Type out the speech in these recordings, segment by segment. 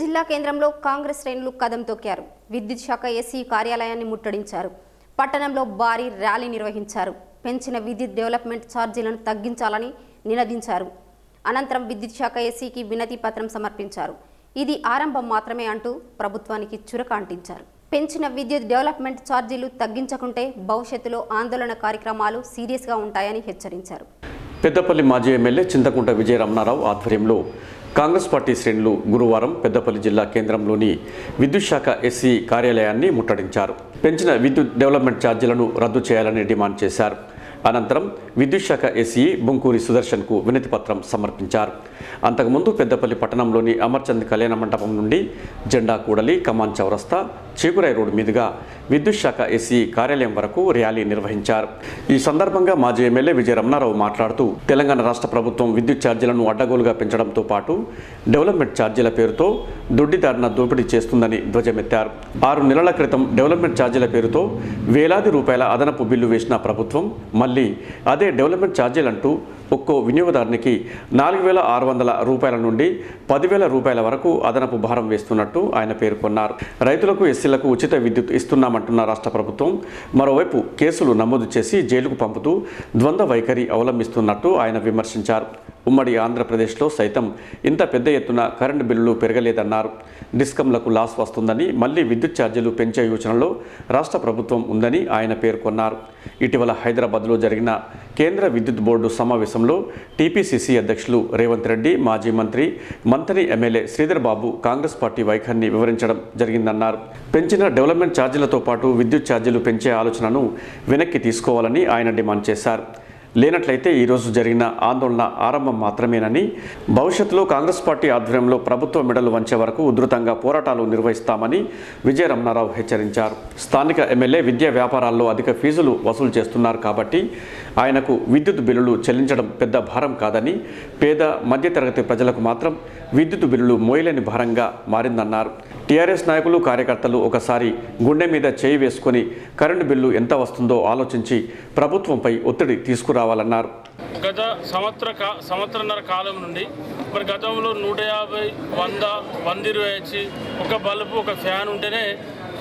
జిల్లా కేంద్రంలో కాంగ్రెస్ శ్రేణులు కదం తొక్కారు. విద్యుత్ శాఖ ఎస్సీ కార్యాలయాన్ని ముట్టడించారు. పట్టణంలో భారీ ర్యాలీ నిర్వహించారు. పెంచిన విద్యుత్ డెవలప్మెంట్ ఛార్జీలను తగ్గించాలని నినదించారు. అనంతరం విద్యుత్ శాఖ ఎస్సీకి వినతి పత్రం సమర్పించారు. ఇది ఆరంభం మాత్రమే అంటూ ప్రభుత్వానికి చురక అంటించారు. పెంచిన విద్యుత్ డెవలప్మెంట్ ఛార్జీలు తగ్గించకుంటే భవిష్యత్తులో ఆందోళన కార్యక్రమాలు సీరియస్గా ఉంటాయని హెచ్చరించారు. పెద్దపల్లి మాజీ ఎమ్మెల్యే చింతకుంట విజయ రమణారావు ఆధ్వర్యంలో కాంగ్రెస్ పార్టీ శ్రేణులు గురువారం పెద్దపల్లి జిల్లా కేంద్రంలోని విద్యుత్ శాఖ ఎస్సీ కార్యాలయాన్ని ముట్టడించారు. పెంచిన విద్యుత్ డెవలప్మెంట్ ఛార్జీలను రద్దు చేయాలని డిమాండ్ చేశారు. అనంతరం విద్యుత్ శాఖ ఎస్ఈ బుంకూరి సుదర్శన్కు వినతి పత్రం సమర్పించారు. అంతకుముందు పెద్దపల్లి పట్టణంలోని అమర్చంద్ కళ్యాణ మండపం నుండి జెండా కూడలి, కమాన్ చౌరస్తా, చీకురాయి రోడ్డు మీదుగా విద్యుత్ శాఖ ఎస్ఈ కార్యాలయం వరకు ర్యాలీ నిర్వహించారు. ఈ సందర్భంగా మాజీ ఎమ్మెల్యే విజయ రమణారావు మాట్లాడుతూ, తెలంగాణ రాష్ట్ర ప్రభుత్వం విద్యుత్ ఛార్జీలను అడ్డగోలుగా పెంచడంతో పాటు డెవలప్మెంట్ ఛార్జీల పేరుతో దొడ్డిదారిన దోపిడీ చేస్తుందని ధ్వజమెత్తారు. 6 నెలల క్రితం డెవలప్మెంట్ ఛార్జీల పేరుతో వేలాది రూపాయల అదనపు బిల్లు వేసిన ప్రభుత్వం మళ్ళీ అదే డెవలప్మెంట్ ఛార్జీలంటూ ఒక్కో వినియోగదారునికి 4,600 రూపాయల నుండి 10,000 రూపాయల వరకు అదనపు భారం వేస్తున్నట్టు ఆయన పేర్కొన్నారు. రైతులకు, ఎస్సీలకు ఉచిత విద్యుత్ ఇస్తున్నామంటున్న రాష్ట్ర ప్రభుత్వం మరోవైపు కేసులు నమోదు చేసి జైలుకు పంపుతూ ద్వంద్వ వైఖరి అవలంబిస్తున్నట్టు ఆయన విమర్శించారు. ఉమ్మడి ఆంధ్రప్రదేశ్లో సైతం ఇంత పెద్ద ఎత్తున కరెంటు బిల్లులు పెరగలేదన్నారు. డిస్కంలకు లాస్ వస్తుందని మళ్లీ విద్యుత్ ఛార్జీలు పెంచే యోచనలో రాష్ట్ర ప్రభుత్వం ఉందని ఆయన పేర్కొన్నారు. ఇటీవల హైదరాబాద్లో జరిగిన కేంద్ర విద్యుత్ బోర్డు సమావేశంలో టీపీసీసీ అధ్యక్షులు రేవంత్ రెడ్డి, మాజీ మంత్రి మంత్రి ఎమ్మెల్యే శ్రీధర్ బాబు కాంగ్రెస్ పార్టీ వైఖరిని వివరించడం జరిగిందన్నారు. పెంచిన డెవలప్మెంట్ ఛార్జీలతో పాటు విద్యుత్ ఛార్జీలు పెంచే ఆలోచనను వెనక్కి తీసుకోవాలని ఆయన డిమాండ్ చేశారు. లేనట్లయితే ఈరోజు జరిగిన ఆందోళన ఆరంభం మాత్రమేనని, భవిష్యత్తులో కాంగ్రెస్ పార్టీ ఆధ్వర్యంలో ప్రభుత్వ మెడలు వంచే వరకు ఉధృతంగా పోరాటాలు నిర్వహిస్తామని విజయ రమణారావు హెచ్చరించారు. స్థానిక ఎమ్మెల్యే విద్యా వ్యాపారాల్లో అధిక ఫీజులు వసూలు చేస్తున్నారు కాబట్టి ఆయనకు విద్యుత్ బిల్లులు చెల్లించడం పెద్ద భారం కాదని, పేద మధ్యతరగతి ప్రజలకు మాత్రం విద్యుత్ బిల్లులు మోయలేని భారంగా మారిందన్నారు. టీఆర్ఎస్ నాయకులు, కార్యకర్తలు ఒకసారి గుండె మీద చేయి వేసుకొని కరెంటు బిల్లు ఎంత వస్తుందో ఆలోచించి ప్రభుత్వంపై ఒత్తిడి తీసుకురావాలన్నారు. గత సంవత్సరన్నర కాలం నుండి మరి గతంలో 150, 100, 120 వచ్చి ఒక బల్బు, ఒక ఫ్యాన్ ఉంటేనే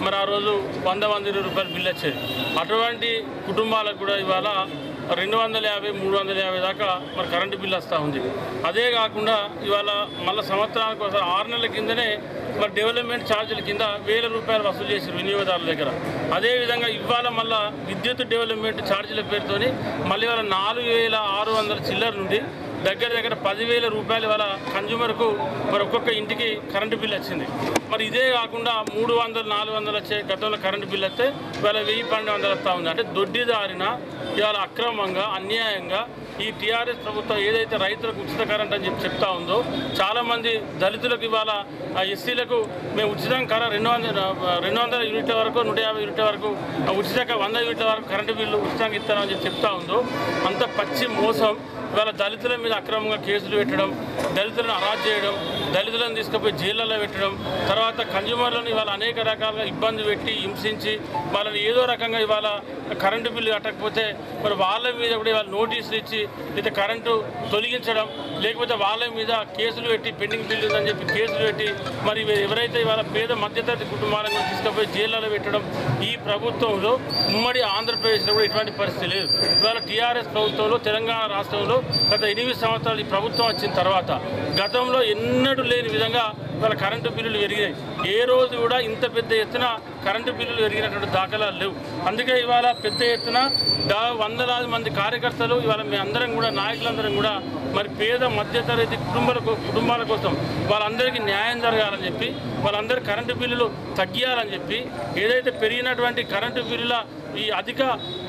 మరి ఆ రోజు 100, 120 రూపాయలు బిల్లు వచ్చేది. అటువంటి కుటుంబాలకు కూడా ఇవాళ 250, 350 దాకా మరి కరెంటు బిల్లు వస్తూ ఉంది. అదే కాకుండా ఇవాళ మళ్ళీ సంవత్సరానికి ఒకసారి 6 నెలల కిందనే మరి డెవలప్మెంట్ ఛార్జీల కింద 1,000 రూపాయలు వసూలు చేశారు వినియోగదారుల దగ్గర. అదేవిధంగా ఇవాళ మళ్ళీ విద్యుత్ డెవలప్మెంట్ ఛార్జీల పేరుతోని మళ్ళీ ఇవాళ 4,600 చిల్లర నుండి దగ్గర 10,000 రూపాయల వల్ల కన్జ్యూమర్కు మరి ఒక్కొక్క ఇంటికి కరెంటు బిల్ వచ్చింది. మరి ఇదే కాకుండా 300, 400 వచ్చే గతంలో కరెంటు బిల్ వస్తే ఇవాళ 1,000, 1,200 వస్తూ ఉంది. అంటే దొడ్డిదారిన ఇవాళ అక్రమంగా, అన్యాయంగా ఈ టీఆర్ఎస్ ప్రభుత్వం ఏదైతే రైతులకు ఉచిత కరెంట్ అని చెప్పి చెప్తా ఉందో, చాలామంది దళితులకు ఇవాళ ఎస్సీలకు మేము ఉచితం కర 200 యూనిట్ల వరకు, 150 యూనిట్ల వరకు, ఉచితంగా 100 యూనిట్ల వరకు కరెంటు బిల్లు ఉచితంగా ఇస్తామని చెప్పి చెప్తా ఉందో అంత పచ్చి మోసం. ఇవాళ దళితుల మీద అక్రమంగా కేసులు పెట్టడం, దళితులను అరెస్ట్ చేయడం, దళితులను తీసుకుపోయి జైళ్ళలో పెట్టడం, తర్వాత కన్జ్యూమర్లను ఇవాళ అనేక రకాలుగా ఇబ్బంది పెట్టి హింసించి వాళ్ళని ఏదో రకంగా ఇవాళ కరెంటు బిల్లు కట్టకపోతే మరి వాళ్ళ మీద కూడా ఇవాళ నోటీసులు ఇచ్చి లేదా కరెంటు తొలగించడం, లేకపోతే వాళ్ళ మీద కేసులు పెట్టి పెండింగ్ బిల్లు ఉందని చెప్పి కేసులు పెట్టి మరి ఎవరైతే ఇవాళ పేద మధ్యతరగతి కుటుంబాలను తీసుకుపోయి జైళ్ళలో పెట్టడం ఈ ప్రభుత్వంలో ఉమ్మడి ఆంధ్రప్రదేశ్లో కూడా ఇటువంటి పరిస్థితి లేదు. ఇవాళ టీఆర్ఎస్ ప్రభుత్వంలో తెలంగాణ రాష్ట్రంలో గత 8 సంవత్సరాలు ఈ ప్రభుత్వం వచ్చిన తర్వాత గతంలో ఎన్నడూ లేని విధంగా ఇవాళ కరెంటు బిల్లులు పెరిగినాయి. ఏ రోజు కూడా ఇంత పెద్ద ఎత్తున కరెంటు బిల్లులు పెరిగినటువంటి దాఖలాలు లేవు. అందుకే ఇవాళ పెద్ద ఎత్తున వందలాది మంది కార్యకర్తలు ఇవాళ మీ అందరం కూడా, నాయకులందరం కూడా మరి పేద మధ్యతరగతి కుటుంబాల కోసం వాళ్ళందరికీ న్యాయం జరగాలని చెప్పి, వాళ్ళందరూ కరెంటు బిల్లులు తగ్గియాలని చెప్పి, ఏదైతే పెరిగినటువంటి కరెంటు బిల్లుల ఈ అధిక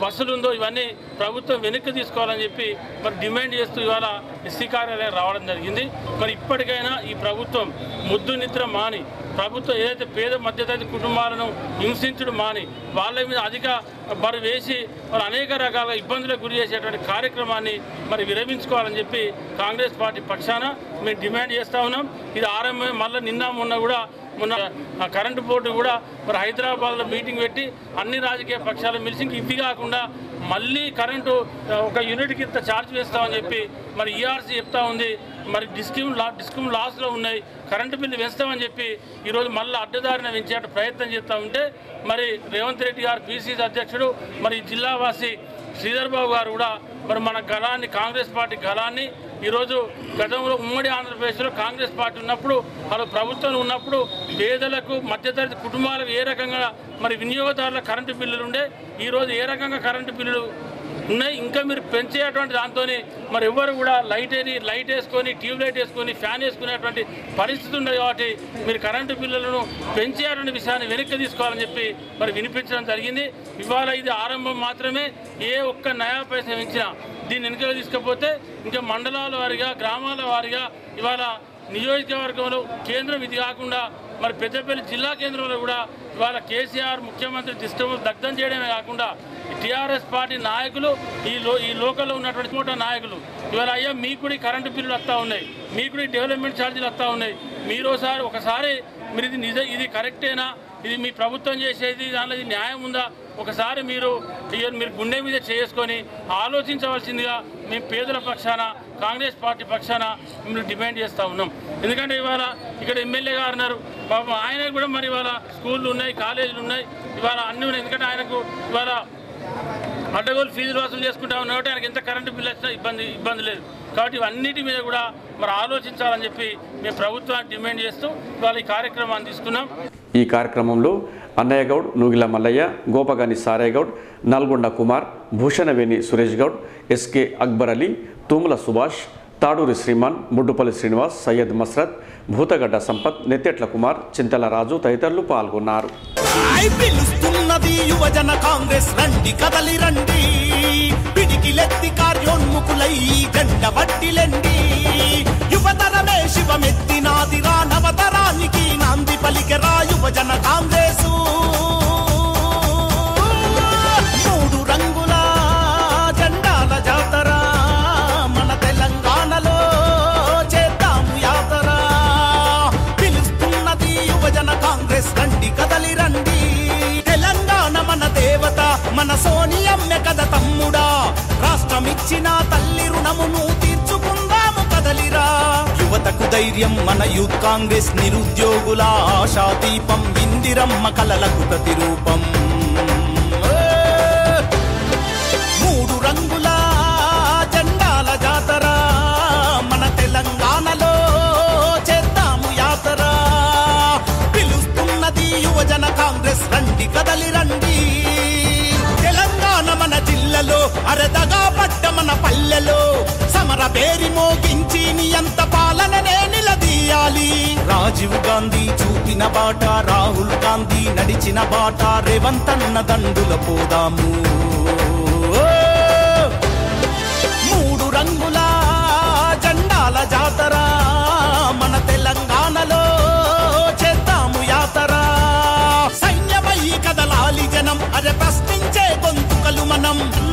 వసూలు ఉందో ఇవన్నీ ప్రభుత్వం వెనక్కి తీసుకోవాలని చెప్పి మరి డిమాండ్ చేస్తూ ఇవాళ ఎస్సీ కార్యాలయం రావడం జరిగింది. మరి ఇప్పటికైనా ఈ ప్రభుత్వం ముద్దు నిద్ర మాని, ప్రభుత్వం ఏదైతే పేద మధ్యతరగతి కుటుంబాలను హింసించడం మాని, వాళ్ళ మీద అధిక బరు వేసి మరి అనేక రకాల ఇబ్బందులకు గురి చేసేటువంటి కార్యక్రమాన్ని మరి విరమించుకోవాలని చెప్పి కాంగ్రెస్ పార్టీ పక్షాన మేము డిమాండ్ చేస్తూ ఉన్నాం. ఇది ఆరంభం. మళ్ళీ మొన్న కరెంటు బోర్డు కూడా మరి హైదరాబాద్లో మీటింగ్ పెట్టి అన్ని రాజకీయ పక్షాలు మిలిసి ఇవి కాకుండా मल्ली करेंट यूनिट की चार्ज वेस्तामनि चेप्पि मरि ईआरसी चेप्ता उंदी मरि डिस्कम लास लो उन्नायि करेंट बिल्लु वेस्तामनि चेप्पि ई रोजु मल्ल अड्डदारिन वेंचेट प्रयत्नं चेस्ता उंटे मरि रेवंत् रेड्डी गारु बीसीसी अध्यक्षुडु मरि जिल्लावासी श्रीधर बाबू गारु कूडा मरि मन गलानि कांग्रेस पार्टी गलानि ఈరోజు గతంలో ఉమ్మడి ఆంధ్రప్రదేశ్లో కాంగ్రెస్ పార్టీ ఉన్నప్పుడు వాళ్ళు ప్రభుత్వం ఉన్నప్పుడు పేదలకు మధ్యతరగతి కుటుంబాలకు ఏ రకంగా మరి వినియోగదారుల కరెంటు బిల్లులు ఉండే ఈరోజు ఏ రకంగా కరెంటు బిల్లులు ఉన్నాయి ఇంకా మీరు పెంచేటువంటి దాంతోనే మరి ఎవ్వరు కూడా లైట్ వేసుకొని ట్యూబ్ లైట్ వేసుకొని ఫ్యాన్ వేసుకునేటువంటి పరిస్థితి ఉండదు కాబట్టి మీరు కరెంటు బిల్లులను పెంచేటువంటి విషయాన్ని వెనక్కి తీసుకోవాలని చెప్పి మరి వినిపించడం జరిగింది. ఇవాళ ఇది ఆరంభం మాత్రమే. ఏ ఒక్క నయా పైసా మించినా దీన్ని వెనక్కి తీసుకపోతే ఇంకా మండలాల వారిగా గ్రామాల వారిగా ఇవాళ నియోజకవర్గంలో కేంద్రం ఇది కాకుండా మరి పెద్దపల్లి జిల్లా కేంద్రంలో కూడా ఇవాళ కేసీఆర్ ముఖ్యమంత్రి దృష్టిలో దగ్ధం చేయడమే కాకుండా టీఆర్ఎస్ పార్టీ నాయకులు ఈ లోకల్లో ఉన్నటువంటి చోట నాయకులు ఇవాళ అయ్యా మీకుడి కరెంటు బిల్లులు వస్తూ ఉన్నాయి, మీకుడి డెవలప్మెంట్ ఛార్జీలు వస్తూ ఉన్నాయి, మీరు ఒకసారి మీరు ఇది ఇది కరెక్టేనా, ఇది మీ ప్రభుత్వం చేసేది, దానిలో ఇది న్యాయం ఉందా, ఒకసారి మీరు గుండె మీద చేసుకొని ఆలోచించవలసిందిగా మేము పేదల పక్షాన కాంగ్రెస్ పార్టీ పక్షాన మేము డిమాండ్ చేస్తూ ఉన్నాం. ఎందుకంటే ఇవాళ ఇక్కడ ఎమ్మెల్యే గారు ఉన్నారు, పాపం ఆయన కూడా మరి ఇవాళ స్కూళ్ళు ఉన్నాయి, కాలేజీలు ఉన్నాయి, ఇవాళ అన్నీ ఉన్నాయి. ఎందుకంటే ఆయనకు ఇవాళ అడ్డగోలు ఫీజులు వసూలు చేసుకుంటా ఉన్నాయంటే ఆయనకి ఎంత కరెంటు బిల్లు వచ్చినా ఇబ్బంది లేదు. కాబట్టి ఇవన్నిటి మీద కూడా మరి ఆలోచించాలని చెప్పి మేము ప్రభుత్వాన్ని డిమాండ్ చేస్తూ ఇవాళ ఈ కార్యక్రమాన్ని తీసుకున్నాం. ఈ కార్యక్రమంలో అన్నయ్యగౌడ్, నూగిల మల్లయ్య, గోపగాని సారేగౌడ్, నల్గొండ కుమార్, భూషణవేణి సురేష్ గౌడ్, ఎస్కే అక్బర్ అలీ, తూముల సుభాష్, తాడూరి శ్రీమాన్, ముడ్డుపల్లి శ్రీనివాస్, సయ్యద్ మస్రత్, భూతగడ్డ సంపత్, నెత్తెట్ల కుమార్, చింతల రాజు తదితరులు పాల్గొన్నారు. యువజన కాంగ్రెసు మూడు రంగుల జెండాల జాతర మన తెలంగాణలో చేద్దాము యాతర. పిలుస్తున్నది యువజన కాంగ్రెస్, రండి కదలి రండి. తెలంగాణ మన దేవత, మన సోనియమ్మె కథ తమ్ముడా, రాష్ట్రమిచ్చిన తల్లి రుణమును తీర్చుకుందాము కదలిరా. యువతకు ధైర్యం మన యూత్ కాంగ్రెస్, నిరుద్యోగుల ఆశా దీపం, ఇందిరమ్మ కలలకు ప్రతిరూపం. మూడు రంగుల జెండాల జాతర మన తెలంగాణలో చేద్దాము యాతర. పిలుస్తున్నది యువజన కాంగ్రెస్, రండి కదలి రండి. తెలంగాణ మన జిల్లలో, అరదగా పడ్డ మన పల్లెలో, సమర బేరి మోగించి నియంత పాలననే నిలదీయాలి. రాజీవ్ గాంధీ చూపిన బాట, రాహుల్ గాంధీ నడిచిన బాట, రేవంత్ అన్న దండుల పోదాము. మూడు రంగుల జెండాల జాతర మన తెలంగాణలో చేద్దాము యాతర. సైన్యమయ్యి కదలాలి జనం, అరే ప్రశ్నించే గొంతుకలు మనం.